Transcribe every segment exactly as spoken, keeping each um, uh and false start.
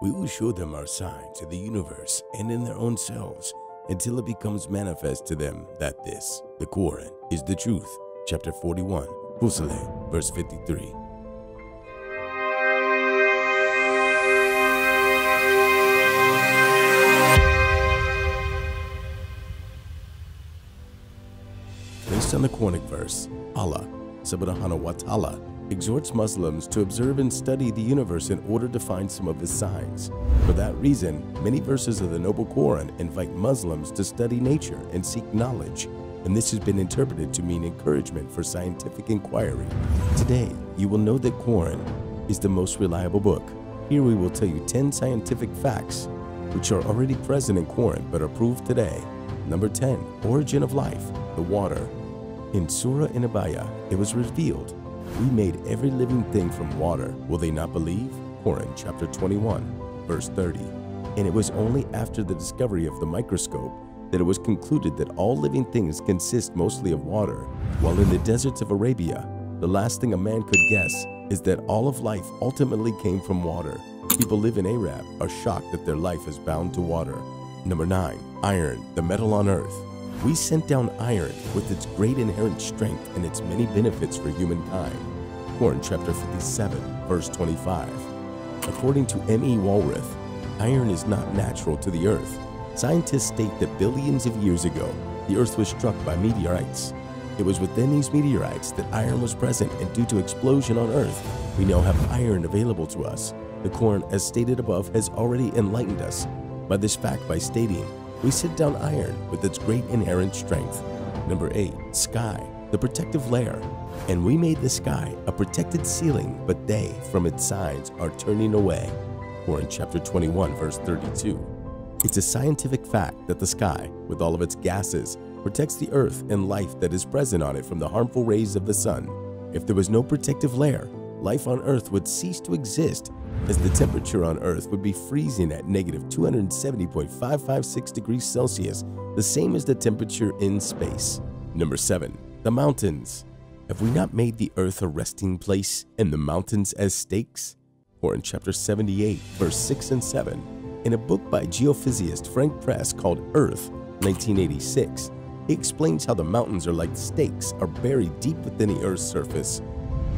We will show them our signs in the universe and in their own selves until it becomes manifest to them that this, the Quran, is the truth. Chapter forty-one, Fussilat, verse fifty-three. Based on the Quranic verse, Allah subhanahu wa ta'ala exhorts Muslims to observe and study the universe in order to find some of his signs. For that reason, many verses of the Noble Quran invite Muslims to study nature and seek knowledge, and this has been interpreted to mean encouragement for scientific inquiry. Today, you will know that Quran is the most reliable book. Here we will tell you ten scientific facts which are already present in Quran but are proved today. Number ten. Origin of life, the water. In Surah An-Naba, it was revealed, "We made every living thing from water. Will they not believe?" Quran chapter twenty-one, verse thirty. And it was only after the discovery of the microscope that it was concluded that all living things consist mostly of water. While in the deserts of Arabia, the last thing a man could guess is that all of life ultimately came from water. People live in Arab are shocked that their life is bound to water. Number nine. Iron, the metal on earth. We sent down iron with its great inherent strength and its many benefits for humankind. Quran chapter fifty-seven, verse twenty-five. According to M. E. Walworth, iron is not natural to the earth. Scientists state that billions of years ago, the earth was struck by meteorites. It was within these meteorites that iron was present, and due to explosion on earth, we now have iron available to us. The Quran, as stated above, has already enlightened us by this fact by stating, "We sent down iron with its great inherent strength." Number eight. Sky, the protective layer. "And we made the sky a protected ceiling, but they from its sides are turning away." Quran chapter twenty-one, verse thirty-two. It's a scientific fact that the sky, with all of its gases, protects the earth and life that is present on it from the harmful rays of the sun. If there was no protective layer, life on earth would cease to exist, as the temperature on earth would be freezing at negative two hundred seventy point five five six degrees Celsius, the same as the temperature in space. Number seven. The mountains. "Have we not made the earth a resting place and the mountains as stakes?" Quran chapter seventy-eight, verse six and seven. In a book by geophysicist Frank Press called Earth, nineteen eighty-six, he explains how the mountains are like stakes are buried deep within the earth's surface.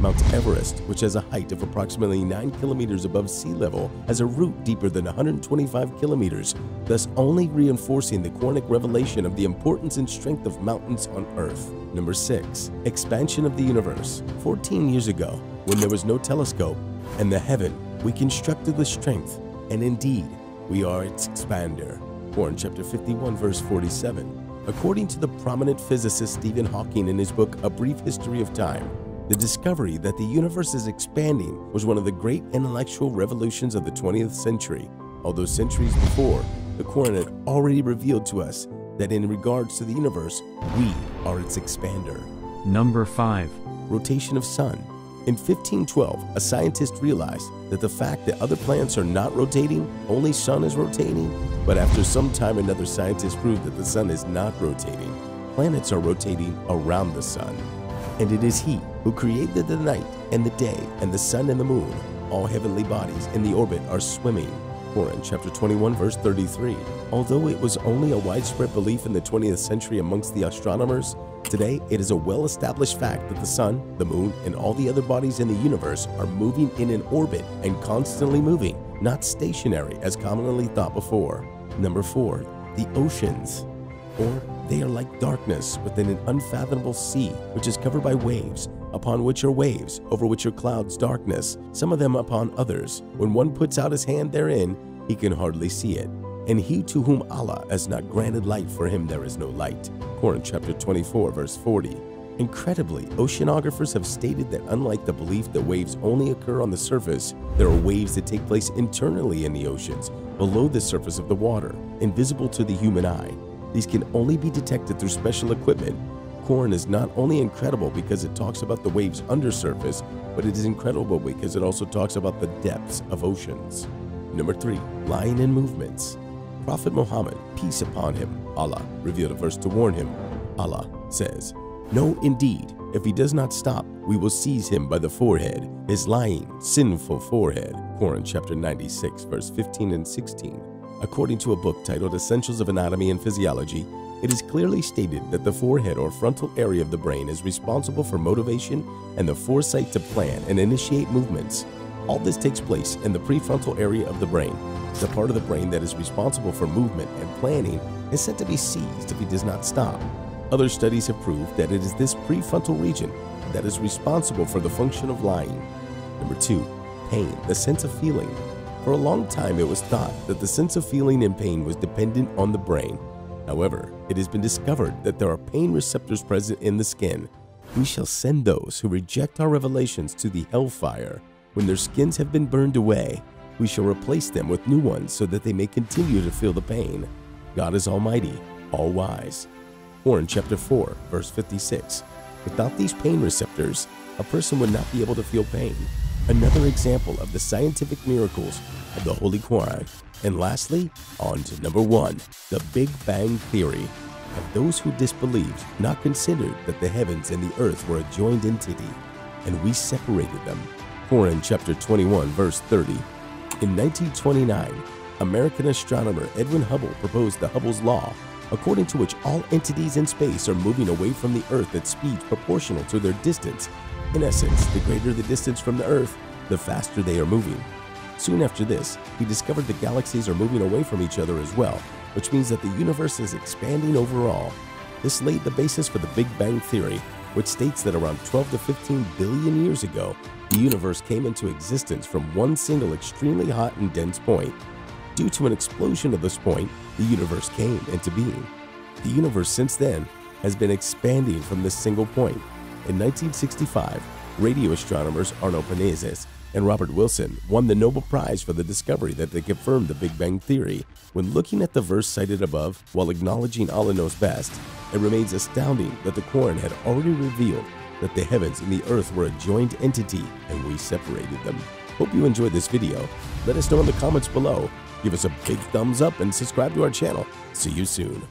Mount Everest, which has a height of approximately nine kilometers above sea level, has a root deeper than one hundred twenty-five kilometers, thus only reinforcing the Quranic revelation of the importance and strength of mountains on earth. Number six. Expansion of the universe. fourteen years ago, when there was no telescope and the heaven, we constructed with strength, and indeed, we are its expander. Quran chapter fifty-one, verse forty-seven. According to the prominent physicist Stephen Hawking in his book, A Brief History of Time, the discovery that the universe is expanding was one of the great intellectual revolutions of the twentieth century. Although centuries before, the Quran had already revealed to us that in regards to the universe, we are its expander. Number five. Rotation of sun. In fifteen twelve, a scientist realized that the fact that other planets are not rotating, only sun is rotating. But after some time, another scientist proved that the sun is not rotating. Planets are rotating around the sun. And it is he who created the night and the day and the sun and the moon. All heavenly bodies in the orbit are swimming. Quran chapter twenty-one, verse thirty-three. Although it was only a widespread belief in the twentieth century amongst the astronomers, today it is a well-established fact that the sun, the moon, and all the other bodies in the universe are moving in an orbit and constantly moving, not stationary as commonly thought before. Number four. The oceans, or they are like darkness within an unfathomable sea, which is covered by waves, upon which are waves, over which are clouds, darkness, some of them upon others. When one puts out his hand therein, he can hardly see it. And he to whom Allah has not granted light, for him there is no light. Quran chapter twenty-four, verse forty. Incredibly, oceanographers have stated that unlike the belief that waves only occur on the surface, there are waves that take place internally in the oceans, below the surface of the water, invisible to the human eye. These can only be detected through special equipment. Quran is not only incredible because it talks about the waves undersurface, but it is incredible because it also talks about the depths of oceans. Number three. Lying in movements. Prophet Muhammad, peace upon him, Allah revealed a verse to warn him. Allah says, "No, indeed, If he does not stop, we will seize him by the forehead, his lying, sinful forehead. Quran chapter ninety-six, verse fifteen and sixteen. According to a book titled Essentials of Anatomy and Physiology, it is clearly stated that the forehead or frontal area of the brain is responsible for motivation and the foresight to plan and initiate movements. All this takes place in the prefrontal area of the brain. The part of the brain that is responsible for movement and planning is said to be seized if he does not stop. Other studies have proved that it is this prefrontal region that is responsible for the function of lying. Number two, pain, the sense of feeling. For a long time, it was thought that the sense of feeling and pain was dependent on the brain. However, it has been discovered that there are pain receptors present in the skin. We shall send those who reject our revelations to the hellfire. When their skins have been burned away, we shall replace them with new ones so that they may continue to feel the pain. God is almighty, all wise. Quran chapter four, verse fifty-six. Without these pain receptors, a person would not be able to feel pain. Another example of the scientific miracles of the Holy Quran. And lastly, on to number one, the Big Bang Theory. Have those who disbelieved not considered that the heavens and the earth were a joined entity, and we separated them? Quran chapter twenty-one, verse thirty. In nineteen twenty-nine, American astronomer Edwin Hubble proposed the Hubble's Law, according to which all entities in space are moving away from the Earth at speeds proportional to their distance. In essence, the greater the distance from the Earth, the faster they are moving. Soon after this, he discovered the galaxies are moving away from each other as well, which means that the universe is expanding overall. This laid the basis for the Big Bang Theory, which states that around twelve to fifteen billion years ago, the universe came into existence from one single extremely hot and dense point. Due to an explosion of this point, the universe came into being. The universe since then has been expanding from this single point. In nineteen sixty-five, radio astronomers Arno Penzias and Robert Wilson won the Nobel Prize for the discovery that they confirmed the Big Bang Theory. When looking at the verse cited above, while acknowledging Allah knows best, it remains astounding that the Quran had already revealed that the heavens and the earth were a joined entity and we separated them. Hope you enjoyed this video. Let us know in the comments below. Give us a big thumbs up and subscribe to our channel. See you soon.